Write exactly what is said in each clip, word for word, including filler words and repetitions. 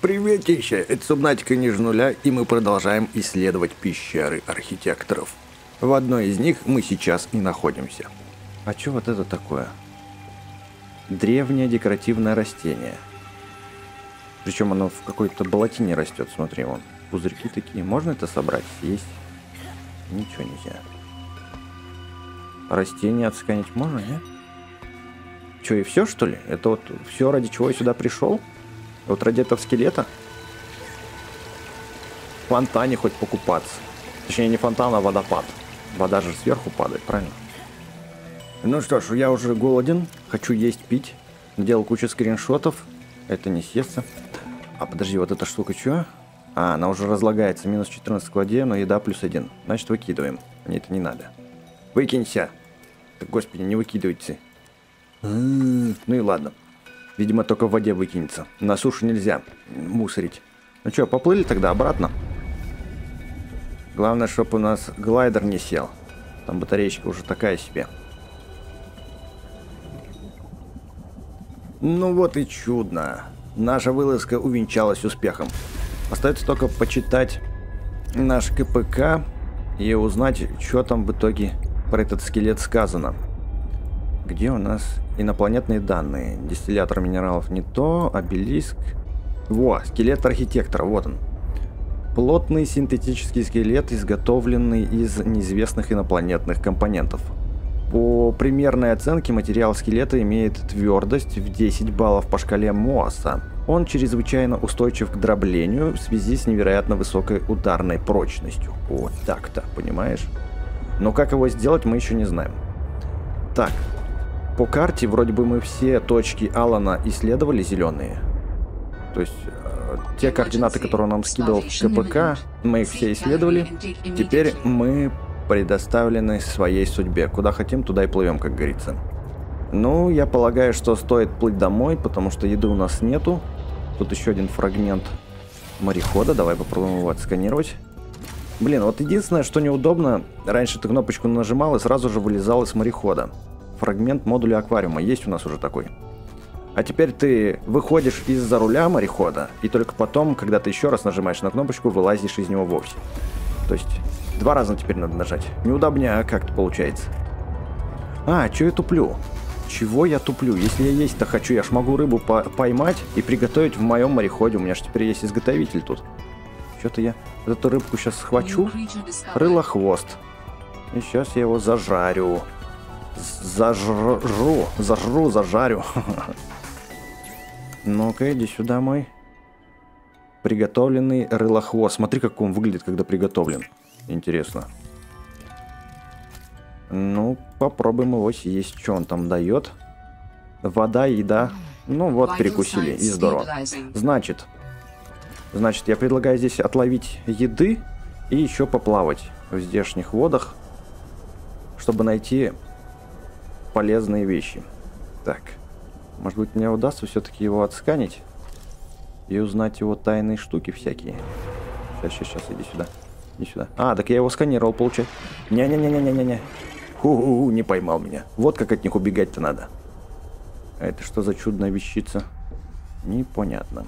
Приветище! Это Subnautica ниже нуля, и мы продолжаем исследовать пещеры архитекторов. В одной из них мы сейчас и находимся. А что вот это такое? Древнее декоративное растение. Причем оно в какой-то болотине растет, смотри, вон. Пузырьки такие. Можно это собрать? Съесть? Ничего нельзя. Растение отсканить можно, нет? Что, и все, что ли? Это вот все, ради чего я сюда пришел? Вот ради этого скелета? В фонтане хоть покупаться. Точнее, не фонтан, а водопад. Вода же сверху падает, правильно? Ну что ж, я уже голоден. Хочу есть, пить. Делал кучу скриншотов. Это не съестся. А подожди, вот эта штука что? А, она уже разлагается. Минус четырнадцать в складе, но еда плюс один. Значит, выкидываем. Мне это не надо. Выкинься! Так, господи, не выкидывайте. Ну и ладно. Видимо, только в воде выкинется. На суше нельзя мусорить. Ну что, поплыли тогда обратно? Главное, чтобы у нас глайдер не сел. Там батареечка уже такая себе. Ну вот и чудно. Наша вылазка увенчалась успехом. Остается только почитать наш КПК и узнать, что там в итоге про этот скелет сказано. Где у нас инопланетные данные? Дистиллятор минералов не то, обелиск. Во, скелет архитектора, вот он. Плотный синтетический скелет, изготовленный из неизвестных инопланетных компонентов. По примерной оценке материал скелета имеет твердость в десять баллов по шкале Моаса. Он чрезвычайно устойчив к дроблению в связи с невероятно высокой ударной прочностью. Вот так-то, понимаешь? Но как его сделать, мы еще не знаем. Так. По карте вроде бы мы все точки Алана исследовали зеленые. То есть э, те координаты, которые он нам скидывал в КПК, мы их все исследовали. Теперь мы предоставлены своей судьбе. Куда хотим, туда и плывем, как говорится. Ну, я полагаю, что стоит плыть домой, потому что еды у нас нету. Тут еще один фрагмент морехода. Давай попробуем его отсканировать. Блин, вот единственное, что неудобно, раньше ты кнопочку нажимал и сразу же вылезал из морехода. Фрагмент модуля аквариума. Есть у нас уже такой. А теперь ты выходишь из-за руля морехода, и только потом, когда ты еще раз нажимаешь на кнопочку, вылазишь из него вовсе. То есть два раза теперь надо нажать. Неудобнее, а как-то получается. А, чё я туплю? Чего я туплю? Если я есть-то хочу, я ж могу рыбу по поймать и приготовить в моем мореходе. У меня же теперь есть изготовитель тут. Что-то я вот эту рыбку сейчас схвачу. Рылохвост. И сейчас я его зажарю. Зажру, зажру, зажарю. Ну-ка, иди сюда, мой. Приготовленный рылохвост. Смотри, как он выглядит, когда приготовлен. Интересно. Ну, попробуем его съесть. Что он там дает? Вода, еда. Ну вот, перекусили. И здорово. Значит, значит, я предлагаю здесь отловить еды и еще поплавать в здешних водах, чтобы найти полезные вещи. Так, может быть, мне удастся все-таки его отсканить и узнать его тайные штуки всякие. Сейчас, сейчас, сейчас, иди сюда. Иди сюда. А, так я его сканировал, получается. Не-не-не-не-не-не. Ху-ху-ху, не поймал меня. Вот как от них убегать-то надо. А это что за чудная вещица? Непонятно.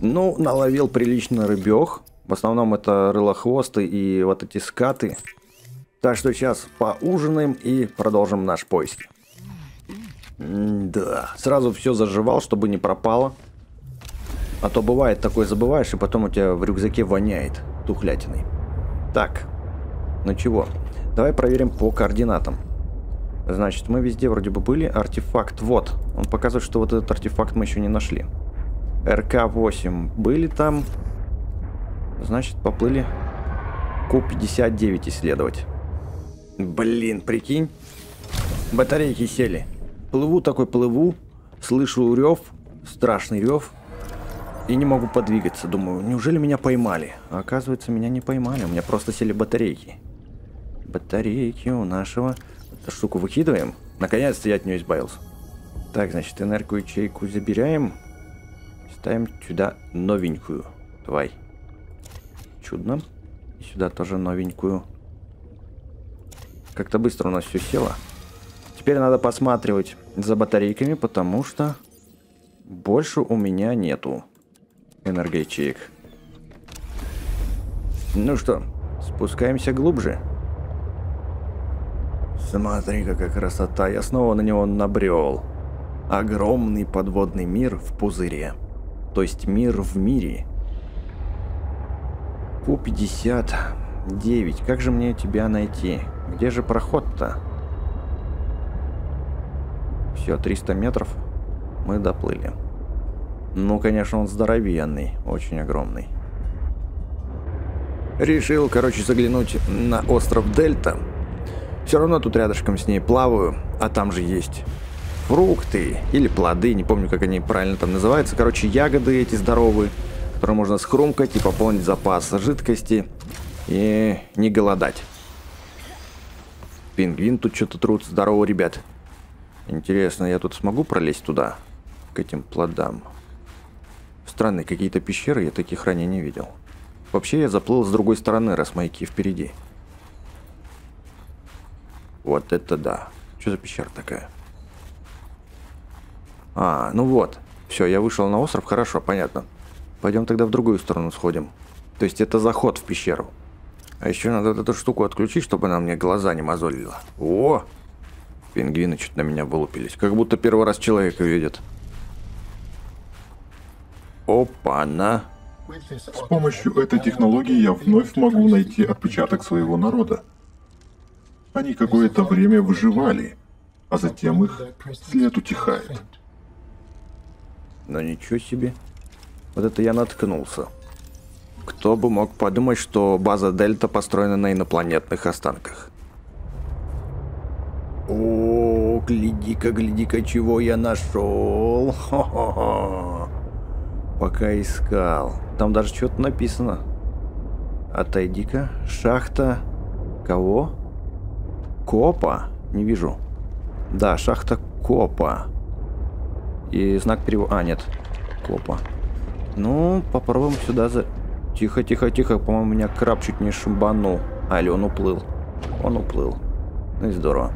Ну, наловил прилично рыбех. В основном это рылохвосты и вот эти скаты. Так что сейчас поужинаем и продолжим наш поиск. Да, сразу все заживал, чтобы не пропало. А то бывает такое, забываешь, и потом у тебя в рюкзаке воняет тухлятиной. Так, ну чего? Давай проверим по координатам. Значит, мы везде вроде бы были. Артефакт вот. Он показывает, что вот этот артефакт мы еще не нашли. эр ка восемь были там. Значит, поплыли ку пятьдесят девять исследовать. Блин, прикинь, батарейки сели. Плыву такой, плыву, слышу рев, страшный рев, и не могу подвигаться. Думаю, неужели меня поймали? А оказывается, меня не поймали, у меня просто сели батарейки. Батарейки у нашего... Эту штуку выкидываем. Наконец-то я от нее избавился. Так, значит, энергоячейку забираем. Ставим сюда новенькую. Давай. Чудно. И сюда тоже новенькую. Как-то быстро у нас все село. Теперь надо посматривать за батарейками, потому что больше у меня нету. энергоячеек. Ну что, спускаемся глубже. Смотри, какая красота. Я снова на него набрел. Огромный подводный мир в пузыре. То есть мир в мире. Ку пятьдесят девять. Как же мне тебя найти? Где же проход-то? Все, триста метров. Мы доплыли. Ну, конечно, он здоровенный. Очень огромный. Решил, короче, заглянуть на остров Дельта. Все равно тут рядышком с ней плаваю, а там же есть фрукты или плоды, не помню, как они правильно там называются. Короче, ягоды эти здоровые, которые можно схрумкать и пополнить запас жидкости и не голодать. Пингвин тут что-то трут. Здорово, ребят. Интересно, я тут смогу пролезть туда, к этим плодам? Странные какие-то пещеры, я таких ранее не видел. Вообще, я заплыл с другой стороны, раз маяки впереди. Вот это да. Что за пещера такая? А, ну вот. Все, я вышел на остров. Хорошо, понятно. Пойдем тогда в другую сторону сходим. То есть это заход в пещеру. А еще надо вот эту штуку отключить, чтобы она мне глаза не мозолила. О! Пингвины что-то на меня вылупились. Как будто первый раз человека видят. Опа-на. С помощью этой технологии я вновь могу найти отпечаток своего народа. Они какое-то время выживали, а затем их след утихает. Ну ничего себе. Вот это я наткнулся. Кто бы мог подумать, что база Дельта построена на инопланетных останках. О, гляди-ка, гляди-ка, чего я нашел. Хо-хо-хо. Пока искал. Там даже что-то написано. Отойди-ка. Шахта. Кого? Копа? Не вижу. Да, шахта Копа. И знак перевода... А, нет. Копа. Ну, попробуем сюда за... Тихо, тихо, тихо. По-моему, меня краб чуть не шибанул. А, или он уплыл. Он уплыл. Ну и здорово.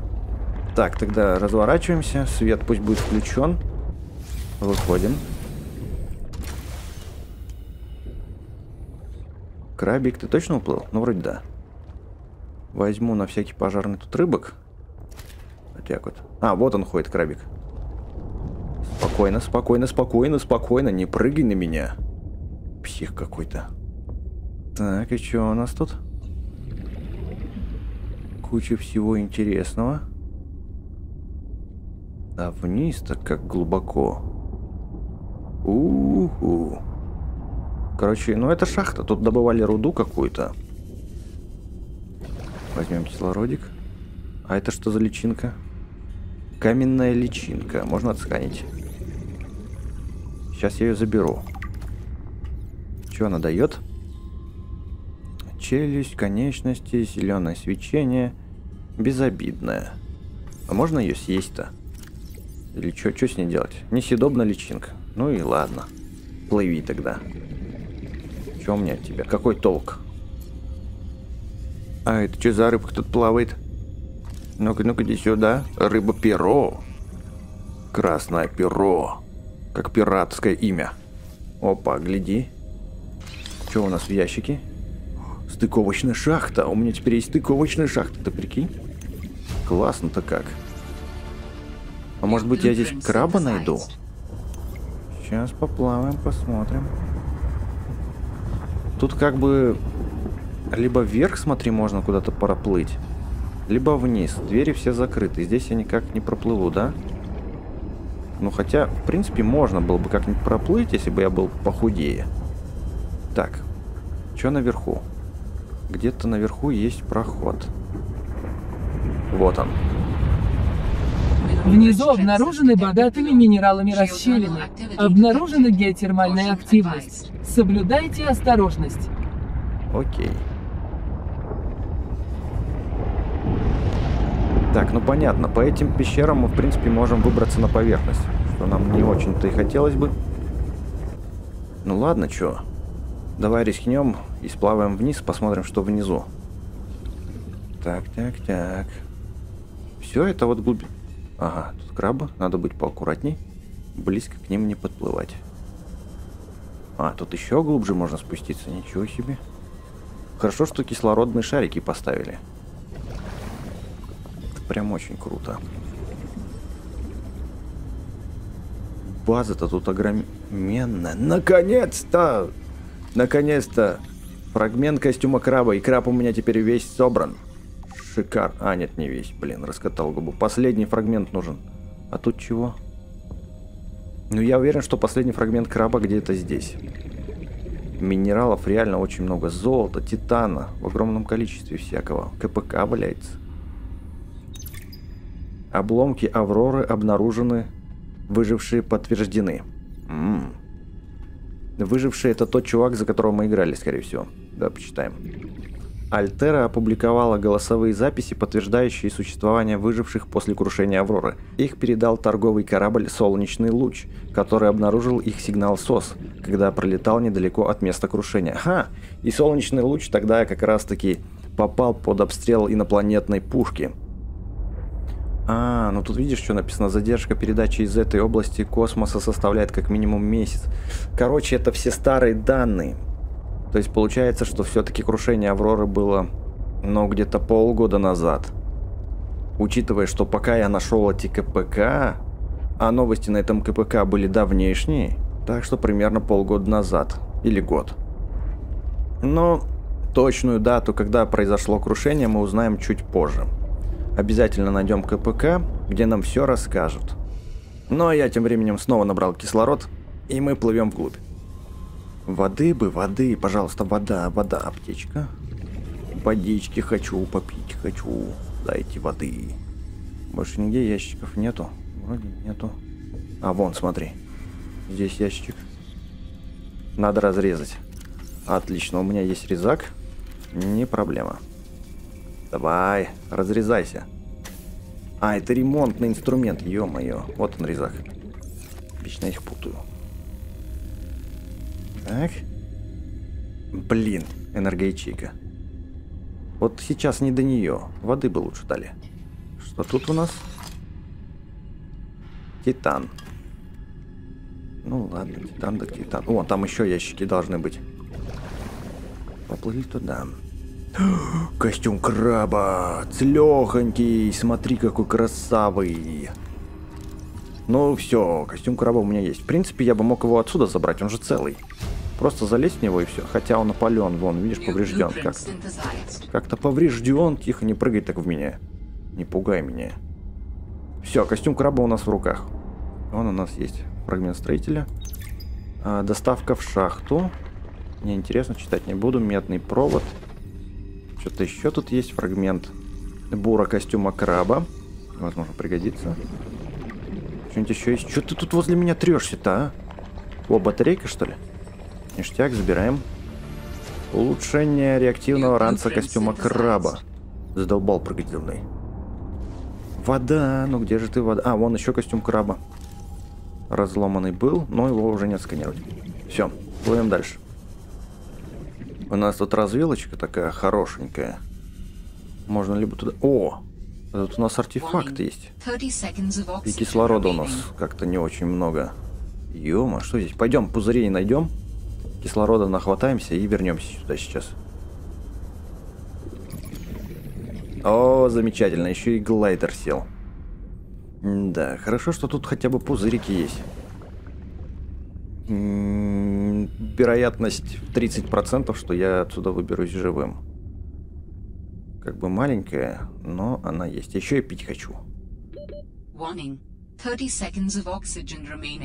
Так, тогда разворачиваемся. Свет пусть будет включен. Выходим. Крабик, ты точно уплыл? Ну, вроде да. Возьму на всякий пожарный тут рыбок. Вот так вот. А, вот он ходит, крабик. Спокойно, спокойно, спокойно, спокойно. Не прыгай на меня. Псих какой-то. Так, и что у нас тут? Куча всего интересного. А вниз-то как глубоко. У-ху. Короче, ну это шахта. Тут добывали руду какую-то. Возьмем кислородик. А это что за личинка? Каменная личинка. Можно отсканить. Сейчас я ее заберу. Что она дает? Челюсть, конечности, зеленое свечение. Безобидное. А можно ее съесть-то? Или что с ней делать? Несъедобная личинка. Ну и ладно. Плыви тогда. Что у меня от тебя? Какой толк? А это что за рыбка тут плавает? Ну-ка, ну-ка, иди сюда. Рыба-перо. Красное перо. Как пиратское имя. Опа, гляди. Что у нас в ящике? Стыковочная шахта. У меня теперь есть стыковочная шахта. Ты прикинь? Классно-то как. А может быть, я здесь краба найду? Сейчас поплаваем, посмотрим. Тут как бы либо вверх, смотри, можно куда-то проплыть, либо вниз. Двери все закрыты. Здесь я никак не проплыву, да? Ну, хотя, в принципе, можно было бы как-нибудь проплыть, если бы я был похудее. Так, что наверху? Где-то наверху есть проход. Вот он. Внизу обнаружены богатыми минералами расщелины. Обнаружена геотермальная активность. Соблюдайте осторожность. Окей. Так, ну понятно. По этим пещерам мы, в принципе, можем выбраться на поверхность. Что нам не очень-то и хотелось бы. Ну ладно, чё. Давай рискнем и сплаваем вниз, посмотрим, что внизу. Так, так, так. Все, это вот глубина. Ага, тут крабы, надо быть поаккуратней, близко к ним не подплывать. А, тут еще глубже можно спуститься. Ничего себе. Хорошо, что кислородные шарики поставили. Это прям очень круто. База-то тут огроменная. Наконец-то! Наконец-то! Фрагмент костюма краба. И краб у меня теперь весь собран. Шикарно. А, нет, не весь. Блин, раскатал губу. Последний фрагмент нужен. А тут чего? Ну, я уверен, что последний фрагмент краба где-то здесь. Минералов реально очень много. Золота, титана. В огромном количестве всякого. КПК валяется. Обломки Авроры обнаружены. Выжившие подтверждены. М-м. Выживший — это тот чувак, за которого мы играли, скорее всего. Да, почитаем. Альтера опубликовала голосовые записи, подтверждающие существование выживших после крушения Авроры. Их передал торговый корабль «Солнечный луч», который обнаружил их сигнал СОС, когда пролетал недалеко от места крушения. Ха! И «Солнечный луч» тогда как раз-таки попал под обстрел инопланетной пушки. А, ну тут видишь, что написано? Задержка передачи из этой области космоса составляет как минимум месяц. Короче, это все старые данные. То есть получается, что все-таки крушение Авроры было, ну, где-то полгода назад. Учитывая, что пока я нашел эти КПК, а новости на этом КПК были давнешние, так что примерно полгода назад или год. Но точную дату, когда произошло крушение, мы узнаем чуть позже. Обязательно найдем КПК, где нам все расскажут. Ну а я тем временем снова набрал кислород, и мы плывем вглубь. Воды бы, воды, пожалуйста, вода, вода, аптечка. Водички хочу, попить хочу, дайте воды. Больше нигде ящиков нету, вроде нету. А вон, смотри, здесь ящик. Надо разрезать. Отлично, у меня есть резак, не проблема. Давай, разрезайся. А, это ремонтный инструмент, ё-моё. Вот он, резак. Вечно их путаю. Так. Блин, энергоячейка. Вот сейчас не до нее. Воды бы лучше дали. Что тут у нас? Титан. Ну ладно, титан да титан. О, там еще ящики должны быть. Поплыли туда. Костюм краба, целехонький, смотри какой красавый. Ну все, костюм краба у меня есть. В принципе, я бы мог его отсюда забрать, он же целый. Просто залезть в него и все, хотя он опален, вон, видишь, поврежден как-то. Как-то поврежден, тихо, не прыгай так в меня. Не пугай меня. Все, костюм краба у нас в руках. Вон у нас есть фрагмент строителя. А, доставка в шахту. Мне интересно, читать не буду, медный провод. Что-то еще тут есть, фрагмент бура костюма краба. Возможно, пригодится. Что-нибудь еще есть? Что ты тут возле меня трешься-то, а? О, батарейка, что ли? Ништяк, забираем. Улучшение реактивного ранца костюма краба. Задолбал прыгать за мной. Вода, ну где же ты, вода? А, вон еще костюм краба. Разломанный был, но его уже не отсканировать. Все, плывем дальше. У нас тут развилочка такая хорошенькая. Можно либо туда... О! Тут у нас артефакт есть. И кислорода у нас как-то не очень много. Ё-ма, что здесь? Пойдем, пузырей найдем. Кислорода нахватаемся и вернемся сюда сейчас. О, замечательно. Еще и глайдер сел. Да, хорошо, что тут хотя бы пузырики есть. Вероятность в тридцать процентов, что я отсюда выберусь живым. Как бы маленькая, но она есть. Еще и пить хочу.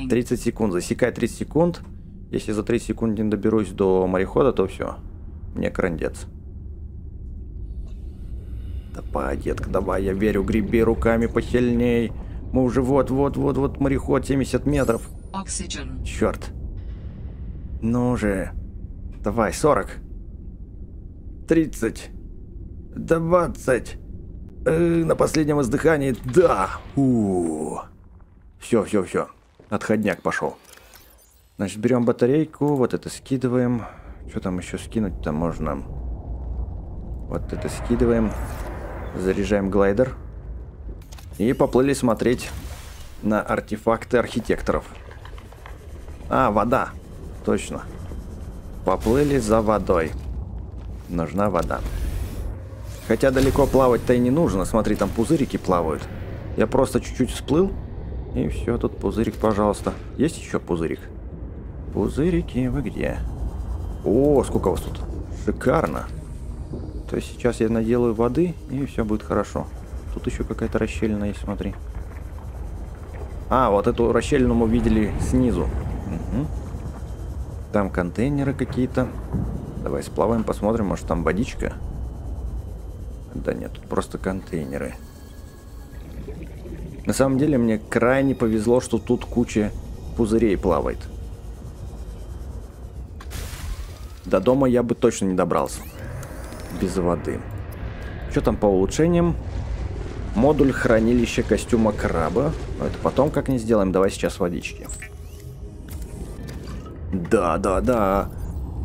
тридцать секунд. Засекай тридцать секунд. Если за тридцать секунд не доберусь до морехода, то все. Мне крандец. Давай, детка, давай, я верю. Греби руками посильней. Мы уже вот-вот-вот-вот мореход, семьдесят метров. Oxygen. Черт. Ну же. Давай, сорок, тридцать, двадцать. Э, на последнем издыхании. Да. Все, все, все. Отходняк пошел. Значит, берем батарейку. Вот это скидываем. Что там еще скинуть-то можно? Вот это скидываем. Заряжаем глайдер. И поплыли смотреть на артефакты архитекторов. А, вода. Точно. Поплыли за водой. Нужна вода. Хотя далеко плавать-то и не нужно. Смотри, там пузырики плавают. Я просто чуть-чуть всплыл. И все, тут пузырик, пожалуйста. Есть еще пузырик? Пузырики, вы где? О, сколько вас тут. Шикарно. То есть сейчас я наделаю воды, и все будет хорошо. Тут еще какая-то расщелина есть, смотри. А, вот эту расщелину мы видели снизу. Угу. Там контейнеры какие-то. Давай сплаваем, посмотрим, может там водичка. Да нет, тут просто контейнеры. На самом деле мне крайне повезло, что тут куча пузырей плавает. До дома я бы точно не добрался без воды. Что там по улучшениям? Модуль хранилища костюма краба. Но это потом как не сделаем. Давай сейчас водички. Да, да, да.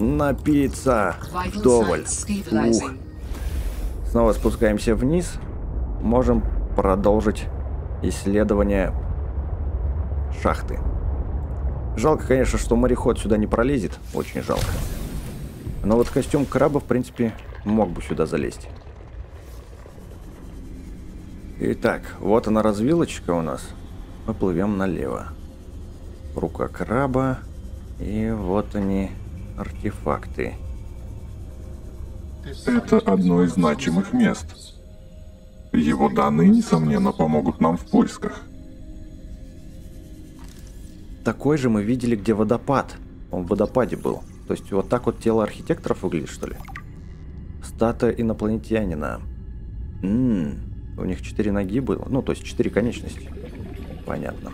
Напиться вдоволь. Ух. Снова спускаемся вниз. Можем продолжить исследование шахты. Жалко, конечно, что мореход сюда не пролезет. Очень жалко. Но вот костюм краба, в принципе, мог бы сюда залезть. Итак, вот она развилочка у нас. Мы плывем налево. Рука краба. И вот они, артефакты. Это одно из значимых мест. Его данные, несомненно, помогут нам в поисках. Такой же мы видели, где водопад. Он в водопаде был. То есть вот так вот тело архитекторов выглядит, что ли? Статуя инопланетянина. М-м, у них четыре ноги было. Ну, то есть четыре конечности. Понятно.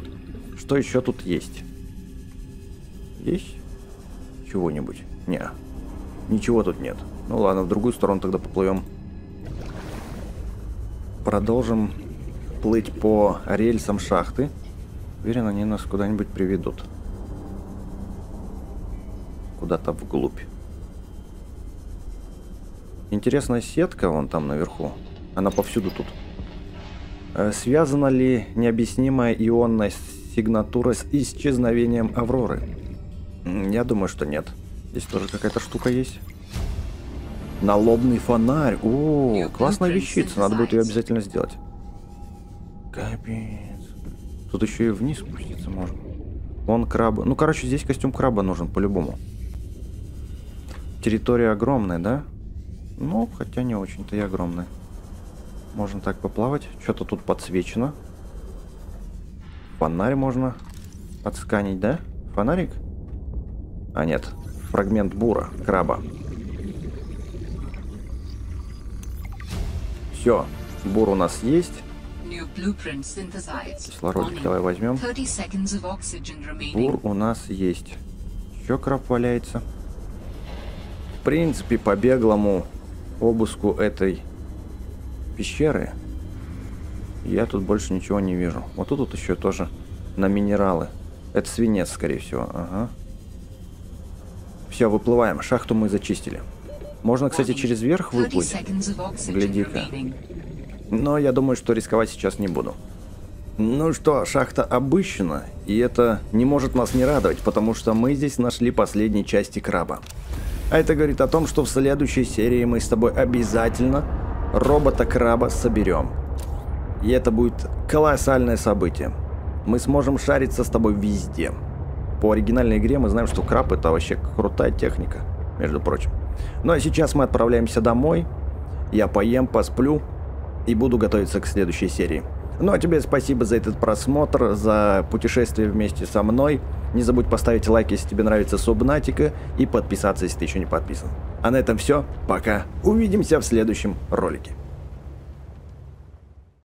Что еще тут есть? Есть? Чего-нибудь? Не. Ничего тут нет. Ну ладно, в другую сторону тогда поплывем. Продолжим плыть по рельсам шахты. Уверен, они нас куда-нибудь приведут. Куда-то вглубь. Интересная сетка вон там наверху. Она повсюду тут. Связана ли необъяснимая ионная сигнатура с исчезновением Авроры? Я думаю, что нет. Здесь тоже какая-то штука есть. Налобный фонарь. О, классная вещица. Надо будет ее обязательно сделать. Капец. Тут еще и вниз спуститься можно. Вон краба. Ну, короче, здесь костюм краба нужен по-любому. Территория огромная, да? Ну, хотя не очень-то и огромная. Можно так поплавать. Что-то тут подсвечено. Фонарь можно отсканить, да? Фонарик? А нет, фрагмент бура, краба. Все, бур у нас есть. Кислородик давай возьмем. Бур у нас есть. Еще краб валяется. В принципе, по беглому обыску этой пещеры я тут больше ничего не вижу. Вот тут вот еще тоже на минералы. Это свинец, скорее всего. Ага. Все, выплываем. Шахту мы зачистили. Можно, кстати, через верх выплыть. Гляди-ка. Но я думаю, что рисковать сейчас не буду. Ну что, шахта обыщена, и это не может нас не радовать, потому что мы здесь нашли последние части краба. А это говорит о том, что в следующей серии мы с тобой обязательно робота-краба соберем. И это будет колоссальное событие. Мы сможем шариться с тобой везде. По оригинальной игре мы знаем, что краб — это вообще крутая техника, между прочим. Ну а сейчас мы отправляемся домой. Я поем, посплю и буду готовиться к следующей серии. Ну а тебе спасибо за этот просмотр, за путешествие вместе со мной. Не забудь поставить лайк, если тебе нравится Subnautica, и подписаться, если ты еще не подписан. А на этом все. Пока. Увидимся в следующем ролике.